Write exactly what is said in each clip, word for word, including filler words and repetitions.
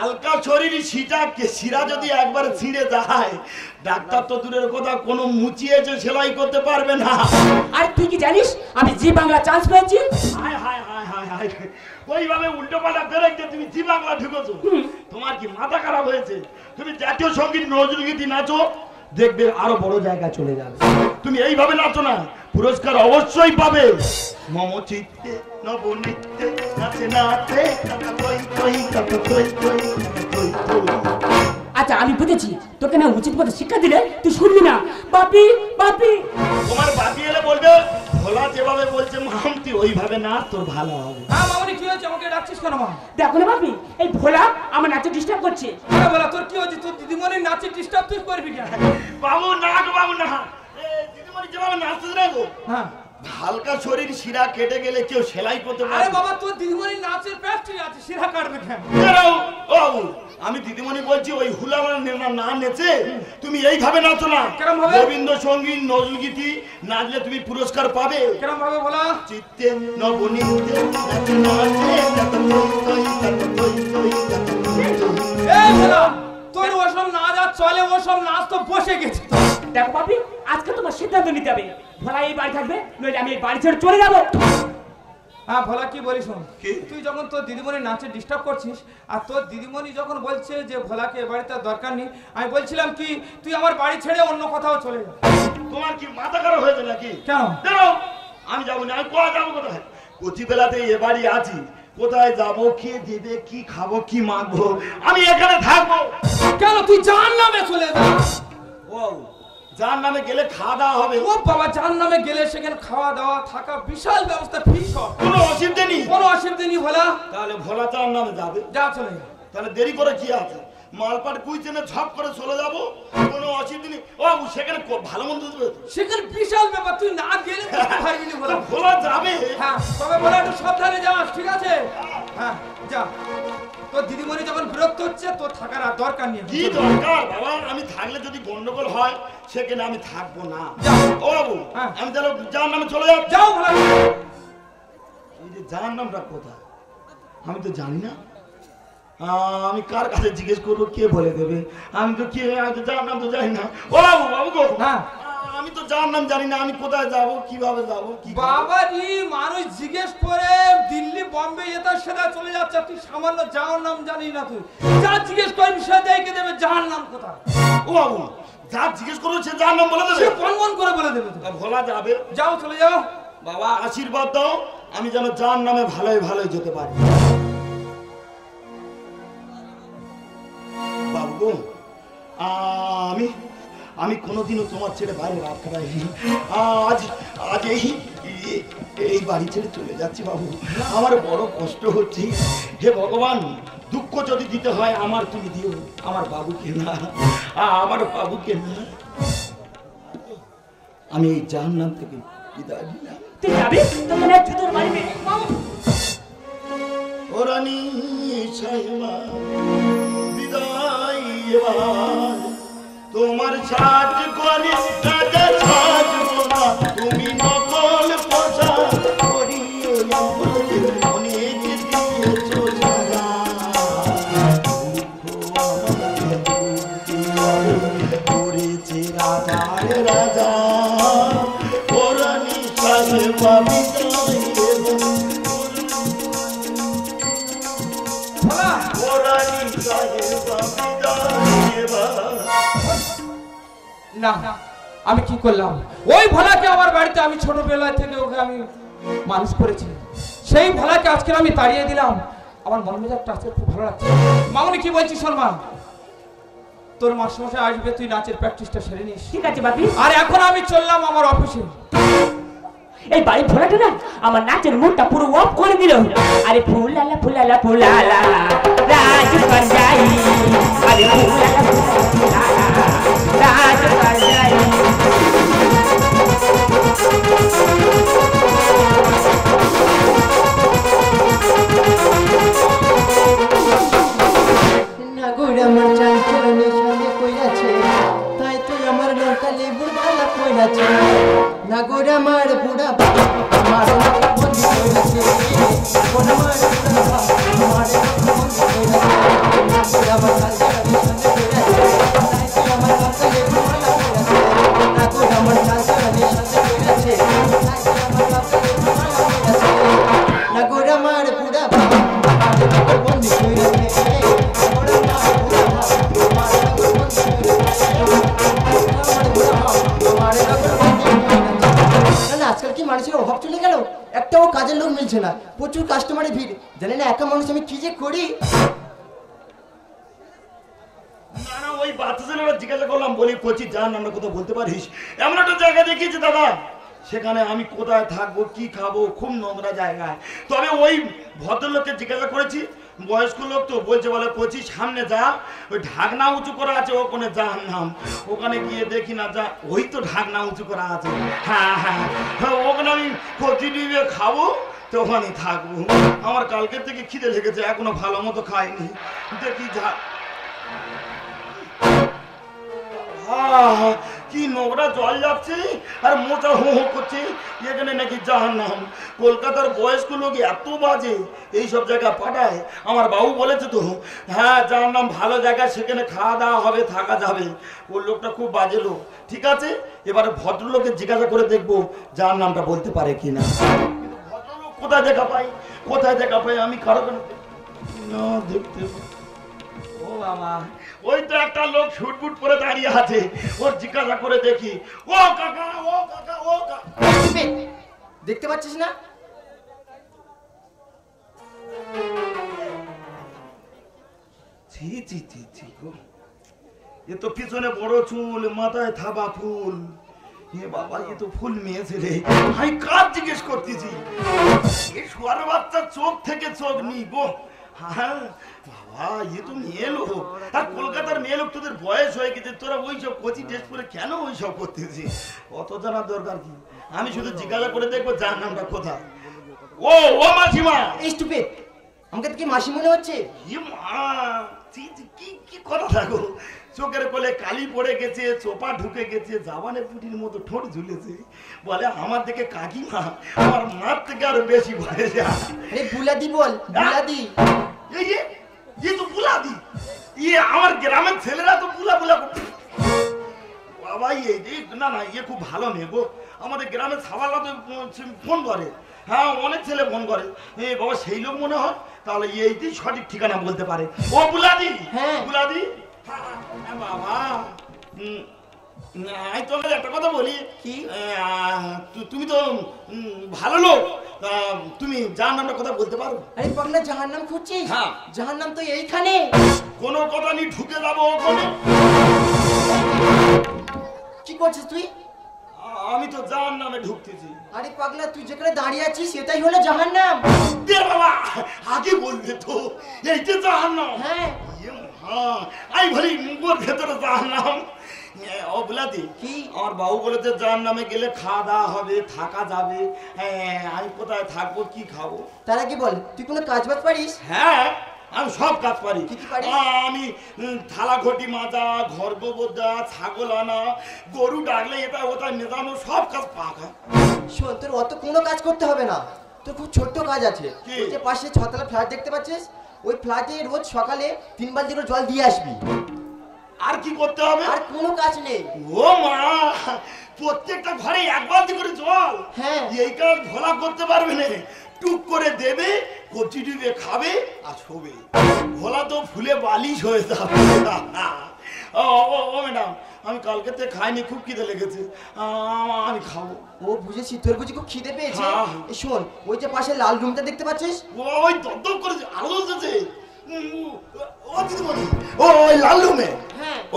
হালকা শরীরে সিটা কে শিরা যদি একবার ছিঁড়ে যায় ডাক্তার তো দূরের কথা কোনো মুচিয়েছে সেলাই করতে পারবে না। আর তুই কি জানিস আমি জি বাংলা চান্স পেয়েছি? হায় হায় হায় হায় হায় ওইভাবে উল্টোপাল্টা বেরেকে তুমি জি বাংলা ঢুকেছো, তোমার কি মাথা খারাপ হয়েছে? তুমি জাতীয় সঙ্গীত নজরুল গীতি নাচো, দেখবে আরো বড় জায়গা চলে যাবে। তুমি এইভাবে নাচো না, পুরস্কার অবশ্যই পাবে। মম চিত্তে নব নিত্যে নাচে নাচে কাকা কই কই কাকা কই কই আচ্ছা আমি বুঝেছি, তোকে না উচিত পথে শিক্ষা দিলে তুই শুনবি না। বাপি বাপি তোমার বাপি এলে বলবে ভোলা যেভাবে বলছে মাম তুই ওইভাবে না, তোর ভালো হবে। হ্যাঁ মামনি কি হয়েছে, আমাকে ডাকছিস কেন? মা দেখো না বাপি, এই ভোলা আমার নাচে ডিস্টার্ব করছে। আরে ভোলা তোর কি হয়েছে? তোর দিদিমণি নাচে ডিস্টার্ব তুই করবি কেন? বাবু না গো বাবু না, এই দিদিমণি যেভাবে নাচছিস রে গো, হ্যাঁ হালকা শরীর শিরা কেটে গেলে কেউ সেলাই করতে পারে? আরে বাবা তোর দিদিমণি নাচের প্র্যাকটিস আছে, শিরা কাটবে কেন? দাঁড়াও ও বাবু আমি দিদিমণি বলছি ওই হুলা না নেচে তুমি এইভাবে নাচো না। রবীন্দ্র সঙ্গীত নজরুল গীতি নাচলে তুমি পুরস্কার পাবে। কেরম ভাবে বলা? চিত্তে নবনীতে নাচে নাচে কত কই কত কই কই এই বলা তোর ওসব নাচ আর চলে, ওসব নাচ তো বসে গেছে। দেখো বাপি আজকে তোমার সিদ্ধান্ত নিতে হবে, ভোলা এই বাড়ি থাকবে নইলে আমি এই বাড়ি ছেড়ে চলে যাব। হ্যাঁ ভোলা কি বলিস কি, তুই যখন তোর দিদিমণির নাচে ডিস্টার্ব করছিস আর তোর দিদিমণি যখন বলছে যে ভোলাকে এ বাড়িতে দরকার নেই, আমি বলছিলাম কি তুই আমার বাড়ি ছেড়ে অন্য কোথাও চলে যা। তোমার কি মাথা খারাপ হয়েছে নাকি? কেন বেরো, আমি যাবো না। আমি কোয়া যাবো কোথায়? কচিবেলাতে এ বাড়ি আছি, কোথায় যাবো কে দেবে কি খাবো কি মাগবো, আমি এখানে থাকবো কেন? তুই জাহান্নামে চলে যা। ও জাহান্নামে গেলে খাওয়া দাওয়া হবে? ও বাবা জাহান্নামে গেলে সেখানে খাওয়া দাওয়া থাকা বিশাল ব্যবস্থা ঠিক সব, কোনো অসুবিধা নেই। কোনো অসুবিধা নেই ভোলা, তাহলে ভোলা জাহান্নামে যাবে, যা চলে যা। তাহলে দেরি করে কি আছে, মালপাট কুইছে না ঝপ করে চলে যাবো, কোনো অসুবিধা নেই। ও সেখানে ভালো মন্দ সেখানে বিশাল ব্যাপার, তুই না গেলে পারবি না। ভোলা ভোলা যাবে, হ্যাঁ তবে ভোলা একটু সাবধানে যাস ঠিক আছে? হ্যাঁ যা। তোর দিদিমণি যখন বিরক্ত হচ্ছে তোর থাকার আর দরকার নেই। কি দরকার বাবা, আমি থাকলে যদি গন্ডগোল হয় সেখানে আমি থাকবো না। ও বাবু আমি তাহলে যাওয়ার নামে চলে যাও। যাও ভালো, এই যে যাওয়ার নামটা কোথায় আমি তো জানি না, আমি কার কাছে জিজ্ঞেস করবো কে বলে দেবে? আমি তো কি যাওয়ার নাম তো জানি না। ও বাবু বাবু গো না আমি তো যাওয়ার নাম জানি না, আমি কোথায় যাবো কিভাবে যাবো? বাবা জি মানুষ জিজ্ঞেস করে দিল্লি বম্বে এটা সেটা চলে যাচ্ছে, তুই সামান্য যাওয়ার নাম জানি না? তুই যা জিজ্ঞেস করি বিষয় দেখে দেবে যাওয়ার নাম কোথায়। ও বাবু যা জিজ্ঞেস করবো সে যাওয়ার নাম বলে দেবে, বনবন করে বলে দেবে। ভোলা যাবে, যাও চলে যাও। বাবা আশীর্বাদ দাও আমি যেন যাওয়ার নামে ভালোই ভালোই যেতে পারি। বাবু গো আমি আমি কোনোদিনও তোমার ছেড়ে বাইরে রাত কাটাইনি, আজ আজ এই এই বাড়ি ছেড়ে চলে যাচ্ছি বাবু, আমার বড় কষ্ট হচ্ছে। হে ভগবান দুঃখ যদি দিতে হয় আমার তুমি দিও, আমার বাবুকে না, আমার বাবুকে না। আমি এই জাহান্নাম থেকে বিদায় নিলাম। তুই যাবি তোমরা জুতোর বাড়িতে বাবু ওরানি ছাইমা বিদায় এবার তোমার সাজ করে রাজা সাজ গোনা তুমি নকল পোষা করিও না অনেক দিয়েছো জাগা করেছে রাজার রাজা ওরানি সাজ পাবি ওরানি সাজ পাবি না। আমি কি করলাম? ওই ভোলাকে আমার বাড়িতে আমি ছোটবেলা থেকে ওকে আমি মানুষ করেছি, সেই ভোলাকে আজকে আমি তাড়িয়ে দিলাম। আমার মন মেজাজটা আজকে খুব ভালো লাগছে। মামনি কি বলছিস শর্মা, তোর মাস্টারমশাই আসবে, তুই নাচের প্র্যাকটিসটা সেরে নিস ঠিক আছে বাপি? আর এখন আমি চললাম আমার অফিসে। এই বাড়ি ভোলাটা না আমার নাচের মুডটা পুরো অফ করে দিল। আরে ফুলালা ফুলালা ফুলালা রাজ বাজাই, আরে ফুলালা ফুলালা রাজ বাজাই। নাগর আমার চাঁদ চলে সঙ্গে কইয়াছে, তাই তো আমার खाबो तो कल के खिदे लेगे भलो मत खाई देखी नोरा जल जा मोचा हू हू कर ना कि जहां नाम कलकाता वयस्क लोक एत बजे सब जगह पाठाय बाबू तो हाँ जहां नाम भलो जगह से खावा दावा थका जाता खूब बजे लोक ठीक है। एबारे भद्रलोक के जिज्ञासा कर देखो जहां नाम बोलते भद्रलोक कोथाय देखा पाई कोथाय देखा पाई कारो ना देखते पिछने बड़ चूल माथाय थाबा फुल बाबा ये तो फुल मे जिज्ञेस करती चोख थे चोख नहीं गो चोखेर कोले काली पड़े गेछे चोपा ढुके गेछे जावाने पुटिर मतो ठोट झुलेछे बोले आमार दिके काकीमा आमार मार थेके आरो बेशी भय जाय बुलादी बोल बुलादी ये ये ये तो बुला दी ये आमार ग्रामेर छेलेरा तो बुला बुला बाबा ये ना ना ये खूब भालो मेये गो आमादेर ग्रामे छावाला तो फोन करे हाँ अनेक छेले फोन करे ए बाबा सेई लोक मने हय ताहले एइटाई सठिक ठिकाना बोलते पारे ओ बुलादी हाँ बुलादी हाँ बाबा আমি তোমাকে একটা কথা বলি কি তুমি তো ভালো লোক তুমি জাহান্নামের কথা বলতে পারো আরে পাগলা জাহান্নাম খুঁজছিস হ্যাঁ জাহান্নাম তো এইখানে কোন কথা নি ঢুকে যাব ওখানে কি করছিস তুই আমি তো জাহান্নামে ঢুকতেছি আরে পাগলা তুই যেখানে দাঁড়িয়ে আছিস সেটাই হলো জাহান্নাম দে বাবা আগে বলবি তো এইটা জাহান্নাম হ্যাঁ হ্যাঁ আই ভরি মুগর ভেতরে জাহান্নাম ছাগল আনা গরু ডাকলে মেজানো সব কাজ পাকা শোন তোর অত কোনো কাজ করতে হবে না তোর খুব ছোট্ট কাজ আছে পাশে ছতলা ফ্ল্যাট দেখতে পাচ্ছিস ওই ফ্ল্যাটে রোজ সকালে তিন বালতি করে জল দিয়ে আসবি আর কি করতে হবে আর কোনো কাজ নেই ও মা প্রত্যেকটা ঘরে এক বালতি করে জল হ্যাঁ এই কাজ ভোলা করতে পারবে না টুক করে দেবে কচি ডুবে খাবে আর শোবে ভোলা তো ফুলে বালিশ হয়ে যাবে ও ও ম্যাডাম আমি কালকে তে খাইনি খুব খিদে লেগেছে আমি খাবো ও বুঝেছি তোর বুঝি খুব খিদে পেয়েছে এই শুন ওই যে পাশে লাল রুমটা দেখতে পাচ্ছিস ওই দদদম করে আলো জ্বলছে ও দিদি বলি ও ওই লাল রুমে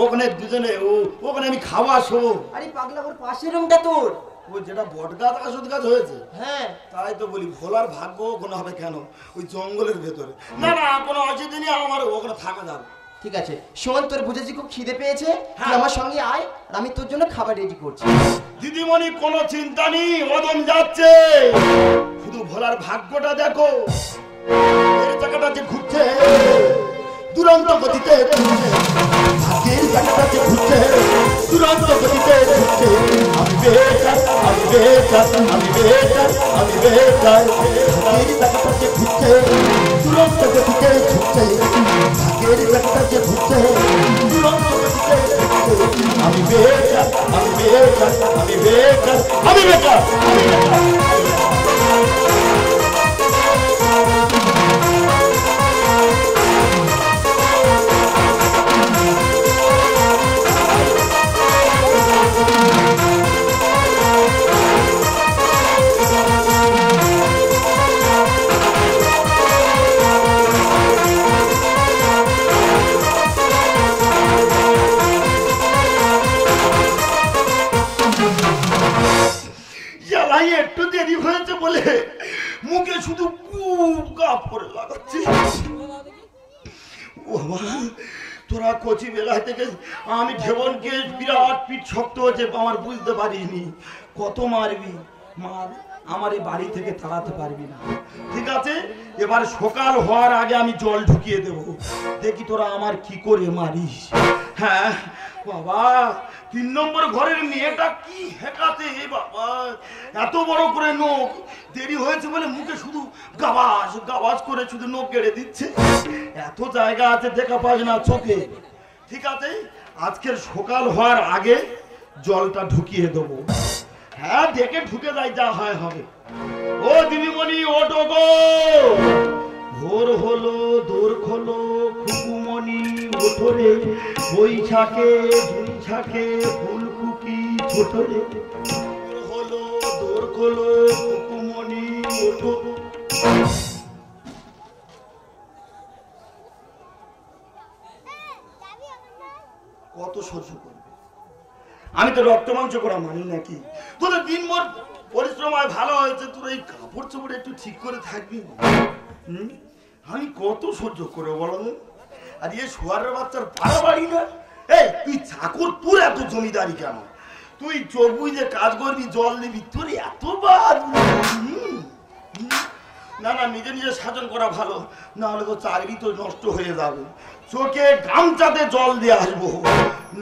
ওখানে দুজনে ও ওখানে আমি খাওয়া শোবো আরে পাগলা ওর পাশের রুমটা তোর ও যেটা বটগাছ আসুদ গাছ হয়েছে হ্যাঁ তাই তো বলি ভোলার ভাগ্য কোনো হবে কেন ওই জঙ্গলের ভিতরে না না কোনো অসুবিধা নেই আমার ওখানে থাকা যাবে ঠিক আছে শোন তোর বুঝেছি খুব খিদে পেয়েছে তুই আমার সঙ্গে আয় আর আমি তোর জন্য খাবার রেডি করছি দিদিমণি কোনো চিন্তা নেই ওদম যাচ্ছে শুধু ভোলার ভাগ্যটা দেখো এর জায়গাটা যে ঘুরছে तुरंत गतिते घूमते तुरंत गतिते घूमते घूमते तुरंत गतिते घूमते तुरंत जल ढुकिए देव देखी तोरा मारिस हाँ बाबा तीन नम्बर घर मेटा की हेकाते बड़ नोक देरी मुखे शुधु गावाज गावाज करे शुधु नोक गेड़े दिच्छे एतो जायगा आछे देखा पास ना चोखे ठीक आछे आजकेर सकाल होवार आगे जलटा ढुकिए देबो हाँ देखे ढुके जाय जा हय हबे ओ दिदिमणि ओठो गो भोर होलो दूर खोलो खुकुमणि ओठो रे बैशाखे बैशाखे फुल कुकी छोटो रे भोर होलो दूर खोलो खुकुमणि ओठो কত সহ্য করবে আমি তো রক্ত মাংস করা মানি নাকি তোদের দিন মোর পরিশ্রম আর ভালো হয়েছে তোর এই কাপড় চোপড় একটু ঠিক করে থাকবি হুম আমি কত সহ্য করে বলো আর এই শুয়ারের বাচ্চার পাড়া বাড়ি না এই তুই চাকর তোর এত জমিদারি কেন তুই চবুই যে কাজ করবি জল দিবি তোর এত বাদ ना ना निजे निजे साजन करा भालो ना होले तो चाकरी तो नष्ट हो जाबे चोखे गामचाते जल दिए आसबो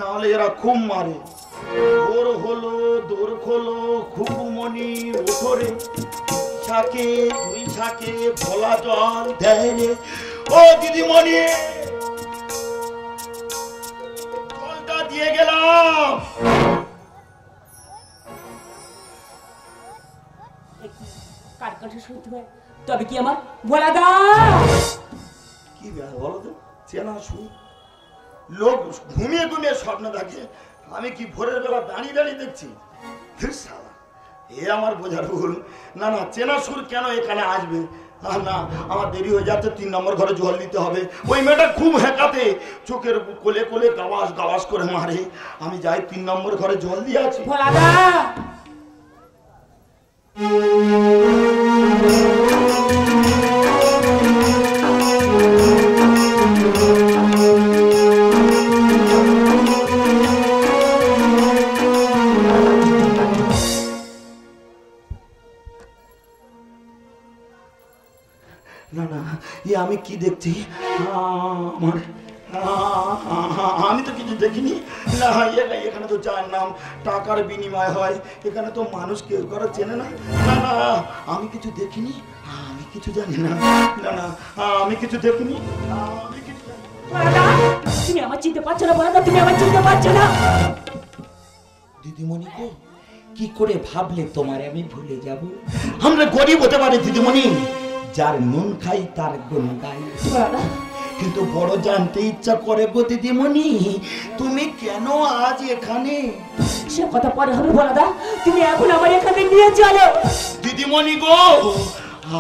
ना होले एरा खूब मारे ओर होलो दूर खोलो खुकुमणि ओठो रे छाके दुई छाके भोला जल देय रे ओ दिदिमणि जलटा दिए गेलाम कार कार शुद्ध है तो अभी क्या मार बोला था की बात बोला तो चेना शू लोग घूमिए घूमिए शॉप न दागे हमें की भोरे बेला दानी दानी देखती फिर साला ये हमार बोझा रूल ना ना चेना शूर क्या ना ये कहना आज भी ना ना हमार देरी हो जाते तीन नंबर घर जोहल नीते होंगे वो इमेटा खूब हैकाते चोकेर कोले कोले गावास गावास कर हमारे हमें जाए तीन नंबर घर जोहल दिया ची बोला था ना ना ये आमी की देखती आमार आमी तो किछु देखिनी ना ये ना ये खाना तो जान नाम टाकार बिनिमय हय ये खाना तो मानुष केउ करे चेने ना ना ना आमी किछु देखिनी आमी किछु जानि ना ना ना आमी किछु देखिनी आमी किछु बड़ा তুমি আমার চিনতে পারছো না বড়দা তুমি আমার চিনতে পারছো না দিদিমণি কো কি করে ভাবলে তোমারে আমি ভুলে যাব আমরা গরিব হতে পারি দিদিমণি जार नून खाई तार गुण गाई किन्तु बड़ो जानते इच्छा करे गो दिदिमणि तुमी केनो आज एखाने से कथा परे हबे बोला दा तुमी एखन आमार एखाने निये चलो दिदिमणि गो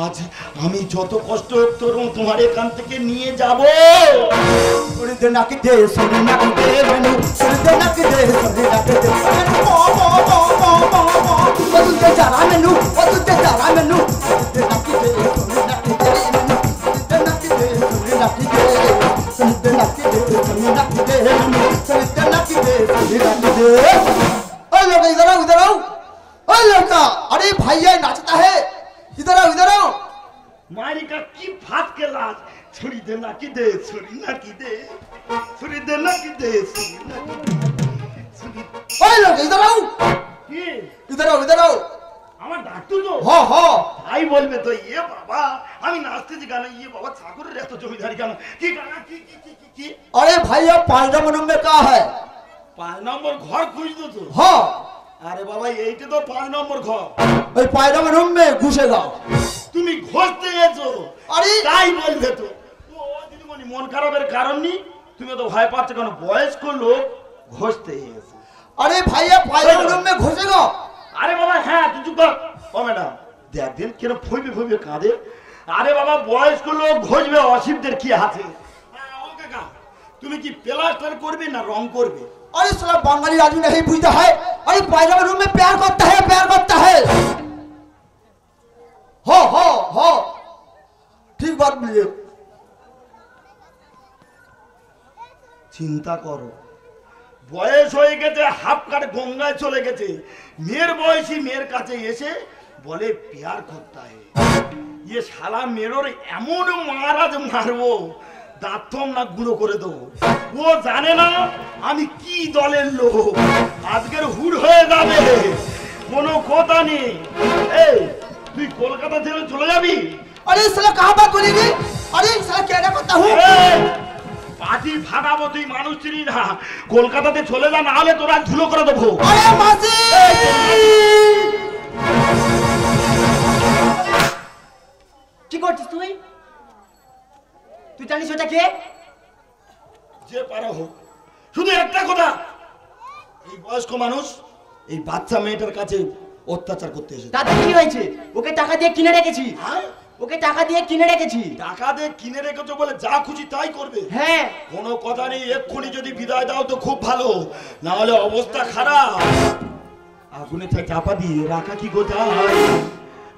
आज आमी जत कष्ट होक तोरुम तुम्हार एखान थेके निये जाबो ओरे दे नाके दे सोरे नाके दे बनु ओरे दे नाके दे सोरे नाके दे ओ ओ ओ ओ ओ ओ तुते जारा मेनू ओ तुते जारा मेनू दे नाके दे इधर आओ इधर आओ ओए लड़का अरे भैया नाचता है इधर आओ इधर आओ मारी का की फाट के लाज छोड़ी दे ना की दे छोड़ी ना की दे सुनी दे लग दे ओए लोग इधर आओ की इधर आओ इधर आओ আমার ডাক্তার তো হ হ ভাই বলবে তো এ বাবা আমি নাচতে যে গানা ये बाबा ठाकुर रे तो জমিদারি गाना की गाना की की की की अरे भैया पांच नंबर में का है पांच नंबर घर खोज दो तो हां अरे बाबा এইটা তো पांच नंबर घर ওই पांच नंबर रूम में घुसे जाओ তুমি ঘুরতে গেছো अरे তাই বলবে তো ও দিদিমণি মন খারাপের কারণ নি তুমি তো ভয় পাচ্ছ কেন বয়স্ক লোক ঘুরতে গেছে अरे भैया पांच नंबर रूम में घुसे जाओ अरे बाबा हाँ तू चुप कर ओ मैडम देख दिन केन फुबी फुबी कादे अरे बाबा बॉयज को लोग घोजबे অসীমদের কি হাতে ও কাকা তুমি কি প্লাস্টার করবে না রং করবে अरे साला बंगाली आदमी नहीं बुझता है अरे पायजामा रूम में प्यार करता है प्यार करता है हो हो हो ठीक बात बोलिए चिंता करो বয়স হয়ে গেছে হাফ কাট গঙ্গায় চলে গেছে মেয়ের বয়সী মেয়ের কাছে এসে বলে प्यार করতে হয় ये শালা মেরর এমন মহারাজ মারবো দাঁতম না গুঁড়ো করে দেব ও জানে না আমি কি দলের লোক আজকের হুড় হয়ে যাবে কোনো কথা নেই এই তুই কলকাতা থেকে চলে যাবি আরে শালা কাবা করিবি আরে শালা কেডা কথা হ पार्टी भागा वो तुम मानुष चीनी ना कोलकाता ते छोले जा ना ले तो रात झुलो कर दो भो अरे मासी चिकोट चिस तू ही तू चाली सोचा क्या जे पारा हो शुद्ध एकता कोता ये बॉस को मानुष ये बात समेटर का चे उत्तर कुत्ते से ताकत की हुई ची वो के ताकत ये किनारे के ची ওকে টাকা দিয়ে কিনে রেখেছি টাকা দিয়ে কিনে রেখেছো বলে যা খুশি তাই করবে হ্যাঁ কোনো কথা নেই এক্ষুনি যদি বিদায় দাও তো খুব ভালো না হলে অবস্থা খারাপ আগুনে তা চাপা দিয়ে রাখা কি গোটা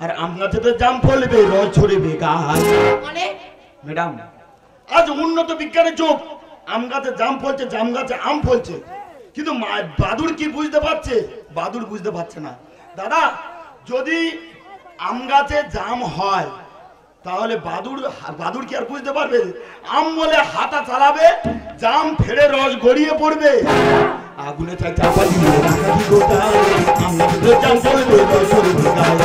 আর আমনাতে তো জাম ফলবে রস ছড়বে গাছ মানে ম্যাডাম আজ উন্নত বিজ্ঞানের যুগ আমগাছে জাম ফলছে জাম গাছে আম ফলছে কিন্তু বাদুর কি বুঝতে পারছে বাদুর বুঝতে পারছে না দাদা যদি আমগাছে জাম হয় ताहले बादुर बादुर की अर्पुज दे बार बे आम वाले हाथा चला बे जाम फेरे रोज गोड़िये पड़ बे आगुने चाहे चापा दी मेरा काकी गोता आम लगे जाम गोल बे रोज गोड़िये आगुने चाहे चापा दी मेरा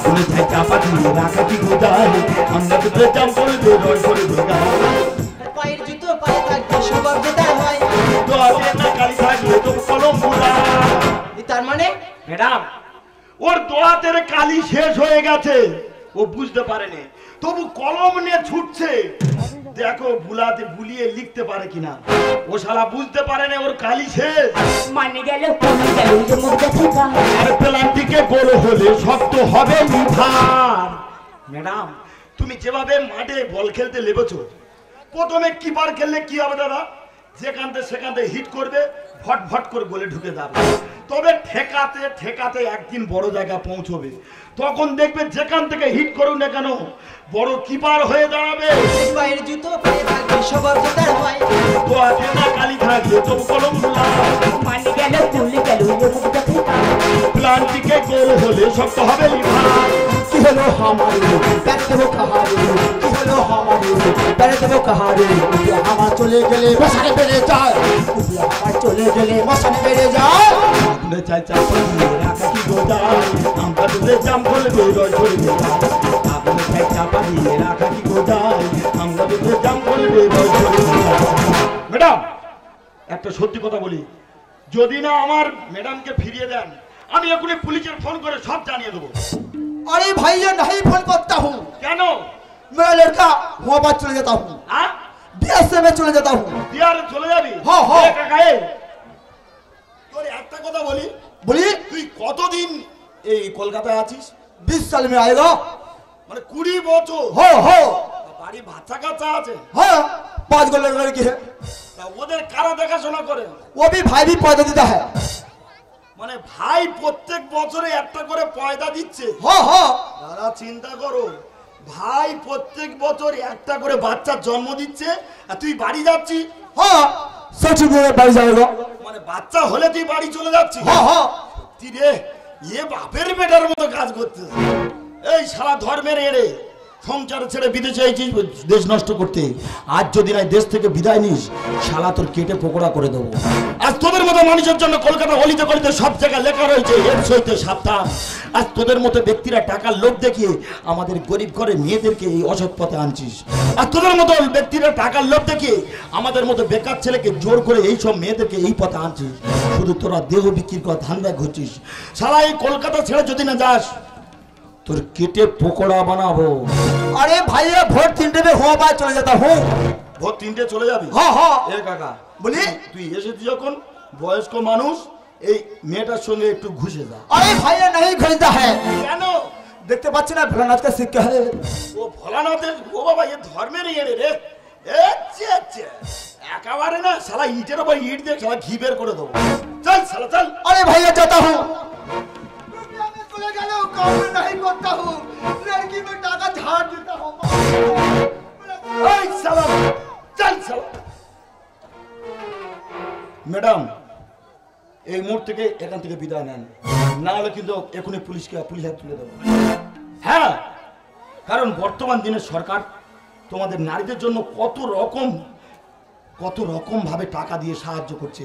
काकी गोता आम लगे जाम गोल बे रोज गोड़िये पायर जुतो पायर ताकि शुभर गोता है तो आगे ना काली ताकि तो कलम बुरा इतार मने मैडम और दो तेरे काली शेष होएगा थे वो बुझते पारे ने तो वो कॉलम ने छूटছে देखो बुलाते बुलिए लिखते पारे किना वो साला बुझते पारे ने और काली छे माने गेलो कोनी गेलो जो मुझे छुपा अरे प्लास्टिके गोल होले सब तो হবে মিঠার ম্যাডাম তুমি যেভাবে মাঠে বল খেলতে লেবেছো প্রথমে কিপার খেললে কি হবে দাদা যেখানতে সেখানতে হিট করবে ভট ভট করে গোলে ঢুকে যাবে তবে ঠেকাতে ঠেকাতে একদিন বড় জায়গা পৌঁছবে তখন দেখবে যেখান থেকে হিট করুন না কেন বড় কিপার হয়ে দাঁড়াবে বাইরে জুতো পরে থাকবে সবার জোতার হয় তো আজে না কালি থাকবে তো কলম ভুলা মানে গেল ভুলে গেল মুখটা ঠেকা প্লান্টিকে গোল হলে শক্ত হবে লিভা কি হলো হামারে ব্যাটে বো কাহারে কি হলো হামারে ব্যাটে বো কাহারে হাওয়া চলে গেলে মশারি বেড়ে যায় হাওয়া চলে গেলে মশারি বেড়ে যায় না চাচা পড়ে রাখা কি গোদা আমপাত রে জাম बोल गोरो छोड़ दे आपने फेंका पानी मेरा काकी गोदाई हम लोग तो जम बोल गोरो छोड़ दे मैडम एक तो छोटी कोता बोली जो दिन आमार मैडम के फिरिये दें अभी ये कुने पुलिस ने फोन करे सब जानिए दो अरे भाई ये नहीं फोन करता हूँ क्या नो मेरा लड़का वहाँ बात चले जाता हूँ हाँ बिहार से मैं चले जाता हूँ बिहार चले जाबी हाँ हाँ क्या ए कोलकाता आचीस बीस साल में आएगा माने कुड़ी बोचो हो हो बाड़ी भाषा का चाच है हां पांच गो लड़का की है ना उधर कारा देखा सुना करे वो भी भाई भी पैदा देता है माने भाई প্রত্যেক বছরে একটা করে পয়দা দিচ্ছে हो हो দাদা চিন্তা করো ভাই প্রত্যেক বছর একটা করে বাচ্চা জন্ম দিচ্ছে আর তুই বাড়ি যাচ্ছিস हां সত্যি করে বাড়ি যাবো माने বাচ্চা হলে তুই বাড়ি চলে যাচ্ছিস हो हो তুই রে ये बापेर बेटर मतो काज करते हैं। ऐ साला धौर में रे रे, সংসার ছেড়ে বিদেশে আইছিস দেশ নষ্ট করতে। আজ যদি না দেশ থেকে বিদায় নিস শালা তোর কেটে পোকড়া করে দেবো। আজ তোদের মতো মানুষের জন্য কলকাতা অলিতে গলিতে সব জায়গায় লেখা রয়েছে এমস হইতে সাবধান। আজ তোদের মতো ব্যক্তিরা টাকার লোভ দেখিয়ে আমাদের গরিব ঘরে মেয়েদেরকে এই অসৎ পথে আনছিস। আর তোদের মতো ব্যক্তিরা টাকার লোভ দেখিয়ে আমাদের মতো বেকার ছেলেকে জোর করে এই সব মেয়েদেরকে এই পথে আনছিস। শুধু তোরা দেহ বিক্রি করা ধান্দা ঘুরছিস। শালা এই কলকাতা ছেড়ে যদি না যাস তোর কেটে পোকড়া বানাবো। আরে ভাইয়া ভোর তিনটে হওয়া চলে যেত হোক। ভোর তিনটে চলে যাবি? হ্যাঁ হ্যাঁ। এ কাকা বলি তুই এসেছি যখন বয়স্ক মানুষ এই মেয়েটার সঙ্গে একটু ঘুষে যা। আরে ভাইয়া নাই ঘুষতে হয় কেন? দেখতে পাচ্ছি না ভোলানাথকে শিক্ষা হয়। ও ভোলানাথের ও বাবা এ ধর্মের ইয়ে রে। আচ্ছা আচ্ছা একেবারে না শালা ইটের ওপর ইট দিয়ে শালা ঘি বের করে দেবো। চল শালা চল। আরে ভাইয়া যেতে হোক। काम नहीं करता हूँ, लड़की में टाका झाड़ देता हूँ। चल चल मैडम এই মুহূর্ত থেকে এখান থেকে বিদায় নেন, না হলে কিন্তু এখনই পুলিশকে পুলিশ হাতে তুলে দেবো। হ্যাঁ, কারণ বর্তমান দিনে সরকার তোমাদের নারীদের জন্য কত রকম কত রকম ভাবে টাকা দিয়ে সাহায্য করছে।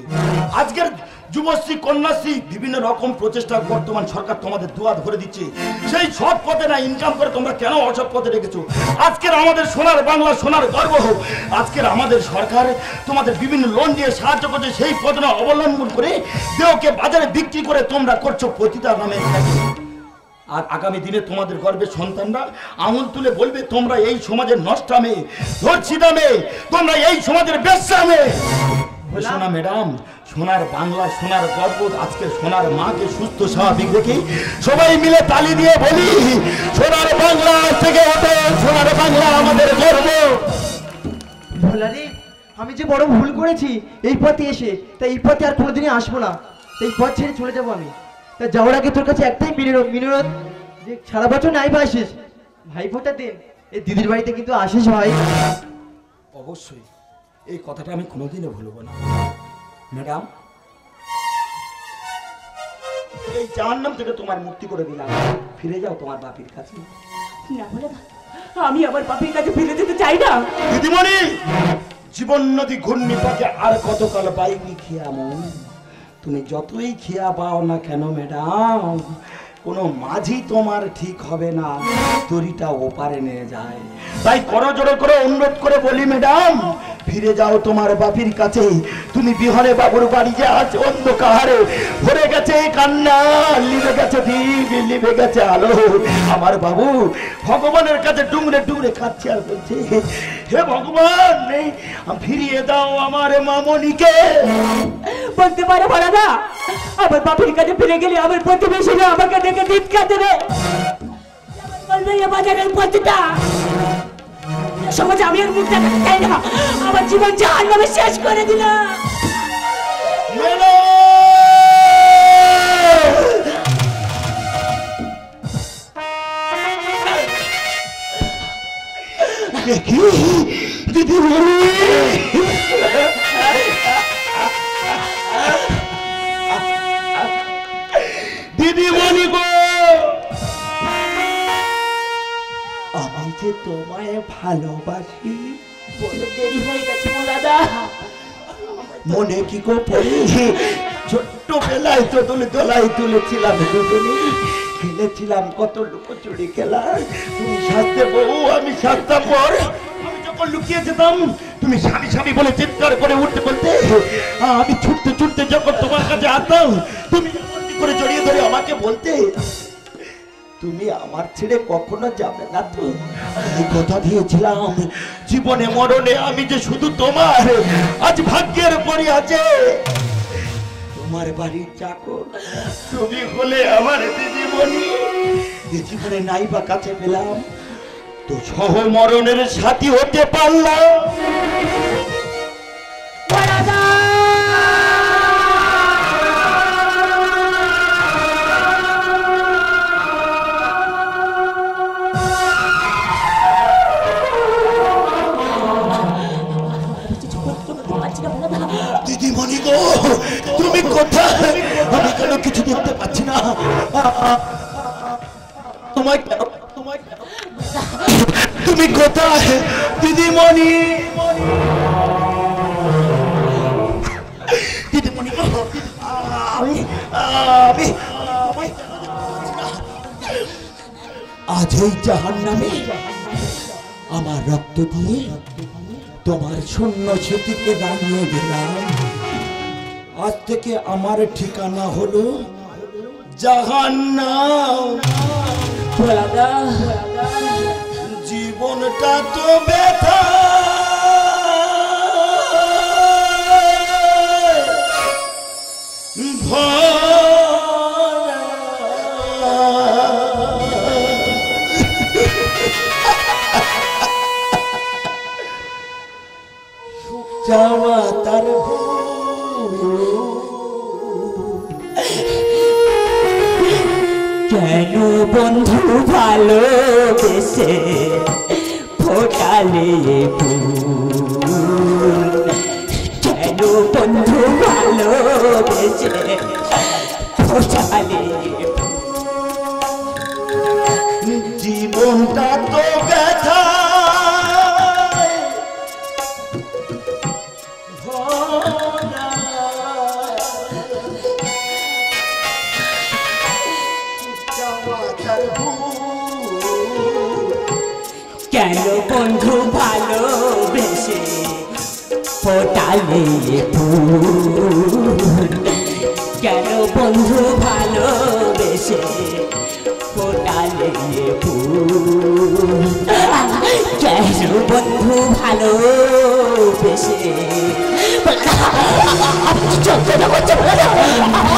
আজকের যুবশ্রী কন্যাশ্রী বিভিন্ন রকম প্রচেষ্টা বর্তমান সরকার তোমাদের দুয়ার ধরে দিচ্ছে। সেই সৎ পথে না ইনকাম করে তোমরা কেন অসৎ পথে রেখেছো? আজকের আমাদের সোনার বাংলা সোনার গর্ব হোক। আজকের আমাদের সরকার তোমাদের বিভিন্ন লোন দিয়ে সাহায্য করছে। সেই পথ না অবলম্বন করে দেহকে বাজারে বিক্রি করে তোমরা করছো পতিতার নামে। আর আগামী দিনে তোমাদের গর্বের সন্তানরা আঙুল তুলে বলবে তোমরা এই সমাজের নষ্টামে ধর্ষিতামে, তোমরা এই সমাজের বেশ্যামে। সোনা ম্যাডাম সোনার বাংলা সোনার গর্ব। আজকে সোনার মাকে সুস্থ স্বাভাবিক দেখি সবাই মিলে তালি দিয়ে বলি সোনার বাংলা থেকে ওঠে, সোনার বাংলা আমাদের গর্ব। ভোলারে আমি যে বড় ভুল করেছি এই পথে এসে, তাই এই পথে আর কোনোদিনই আসবো না, এই পথ ছেড়ে চলে যাবো আমি। তা যাওয়ার আগে তোর কাছে একটাই মিনিরোধ মিনিরোধ যে সারা বছর নাই বা আসিস, ভাই ফোটা দিন এই দিদির বাড়িতে কিন্তু আসিস ভাই। অবশ্যই এই কথাটা আমি কোনোদিনও ভুলব না ম্যাডাম। এই জাহান্নাম থেকে তোমার মুক্তি করে দিলাম, ফিরে যাও তোমার বাপের কাছে। না বলে আমি আমার বাপের কাছে ফিরে যেতে চাই না দিদিমণি। জীবন নদী ঘূর্ণি পথে আর কতকাল বাইনি খেয়া মন, তুমি যতই খেয়া পাও না কেন ম্যাডাম কোনো মাঝি তোমার ঠিক হবে না, দড়িটা ওপারে নিয়ে যায়। তাই করো জোরে করে অনুরোধ করে বলি ম্যাডাম ফিরে যাও তোমার বাপির কাছে। তুমি বিহরে বাবুর বাড়ি যে আজ অন্ধকারে ভরে গেছে কান্না, লিবে গেছে দিবি লিবে গেছে আলো, আমার বাবু ভগবানের কাছে ডুমরে ডুমরে কাঁদছে আর বলছে হে ভগবান ফিরিয়ে দাও আমার মামনিকে। বলতে পারো বড়দা আমার বাপির কাছে ফিরে গেলে আমার প্রতিবেশীরা আমাকে ডেকে ধিক্কার দেবে, বলবে এ বাজারের পতিতা সমাজ আমি আর মুখ দেখাতে চাই না, আমার জীবন জাহান্নামে শেষ করে দিলাম। দিদিমণি গো আমি যে তোমায় ভালোবাসি বলে দেরি হয়ে গেছে মোলাদা। মনে কি গো পড়েছি ছোট্টবেলায় তো তুলে দোলায় তুলেছিলাম, দুজনে খেলেছিলাম কত লুকোচুরি খেলা। তুমি সাজতে বউ আমি সাজতাম পর, আমি যখন লুকিয়ে যেতাম তুমি স্বামী স্বামী বলে চিৎকার করে উঠতে বলতে, আমি ছুটতে ছুটতে যখন তোমার কাছে আসতাম তুমি করে জড়িয়ে ধরে আমাকে বলতে তুমি আমার ছেড়ে কখনো যাবে না। তো আমি কথা দিয়েছিলাম জীবনে মরণে আমি যে শুধু তোমার। আজ ভাগ্যের পরি আছে তোমার বাড়ির চাকর তুমি হলে আমার দিদিমণি। জীবনে নাই বা কাছে পেলাম তো সহ মরণের সাথী হতে পারলাম। দিদিমণি গো তুমি কোথায়? আমি কেন কিছু দেখতে পাচ্ছি না তোমায়, তোমায় অভিজ্ঞতা আছে দিদিমণি দিদিমণি আমি আমি আজ এই জাহান্নামে আমার রক্ত দিয়ে তোমার শূন্য সেটিকে দাঁড়িয়ে দিলাম। আজ থেকে আমার ঠিকানা হলো জাহান্নাম। জীবনটা তো ব্যথা, যাওয়া তার কেন বন্ধু ভালো বেশে ফোটালে কেন বন্ধু ভালো বেশে ফোটালে জীবনটা তো ব্যথা বন্ধু ভালোবেসে ফোটালে ফুল কেন বন্ধু ভালোবেসে ফোটালে ফুল কেন বন্ধু ভালোবেসে